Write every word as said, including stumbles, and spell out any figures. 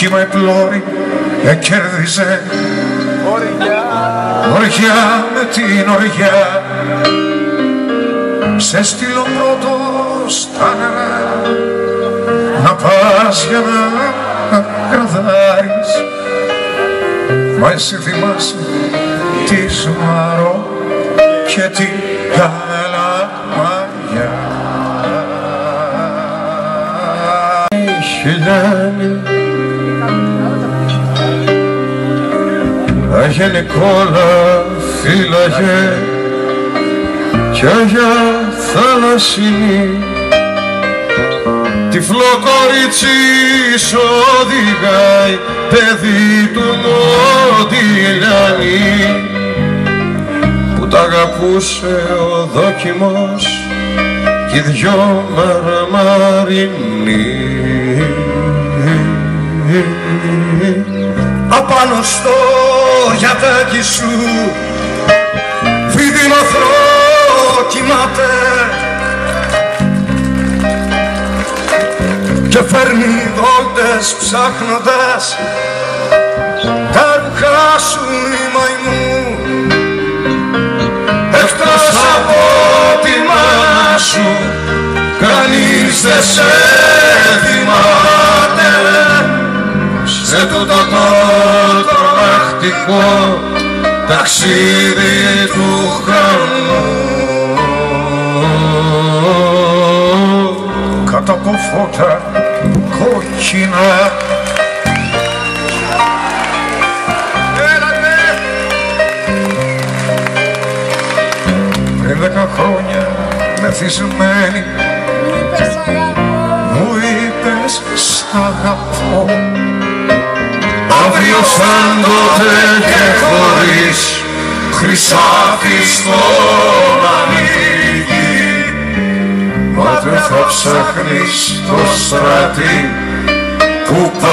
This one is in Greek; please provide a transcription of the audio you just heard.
He my glory, εκέρδιζε οργιά με την οργιά. Σε στείλω πρώτο στα νερά να πας για να κραδάρεις, μα εσύ θυμάσαι τη Σουμαρό και την Καλαμαριά. Χιλιάδη Άγιε Νικόλα φύλαγε κι Άγια θαλασσινή τυφλό κορίτσι σ' οδηγάει, παιδί του Νότιλιανή που τ' αγαπούσε ο δόκιμος κι οι δυο μαρμαρινοί. Απάνω στο γιατάκι σου φίδι μαθρό κοιμάται και φέρνει δόλτες ψάχνοντας τα ρουχά σου η μαϊμού. Έφτας από τη μάνα σου, κανείς δεν σε θυμάται. Σε τούτο το τρομακτικό ταξίδι του χρόνου κάτω από φώτα κόκκινα πριν δέκα χρόνια μεθυσμένη μου είπες σ' αγαπώ, αύριο φάντοτε και χωρίς χρυσάφι στο μανίκι. Μα δεν θα ψάχνεις το στρατή που